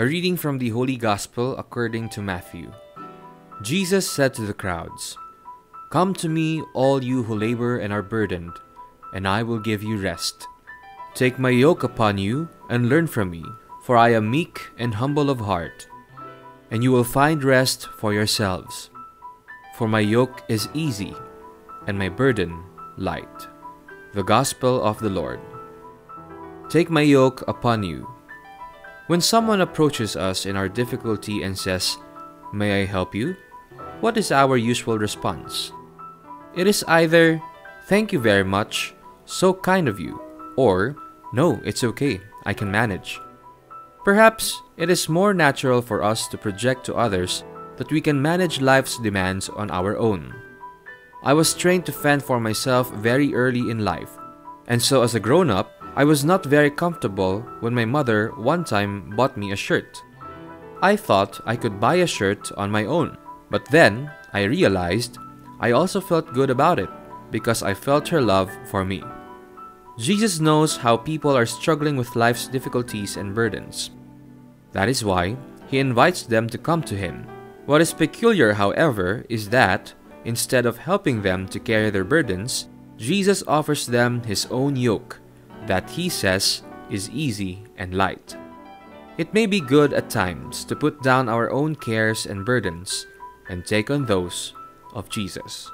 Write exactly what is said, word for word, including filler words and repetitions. A reading from the Holy Gospel according to Matthew. Jesus said to the crowds, "Come to me, all you who labor and are burdened, and I will give you rest. Take my yoke upon you and learn from me, for I am meek and humble of heart, and you will find rest for yourselves. For my yoke is easy, and my burden light." The Gospel of the Lord. Take my yoke upon you. When someone approaches us in our difficulty and says, "May I help you?" what is our usual response? It is either, "Thank you very much, so kind of you," or, "No, it's okay, I can manage." Perhaps it is more natural for us to project to others that we can manage life's demands on our own. I was trained to fend for myself very early in life, and so as a grown-up, I was not very comfortable when my mother one time bought me a shirt. I thought I could buy a shirt on my own, but then I realized I also felt good about it because I felt her love for me. Jesus knows how people are struggling with life's difficulties and burdens. That is why He invites them to come to Him. What is peculiar, however, is that instead of helping them to carry their burdens, Jesus offers them His own yoke that He says is easy and light. It may be good at times to put down our own cares and burdens and take on those of Jesus.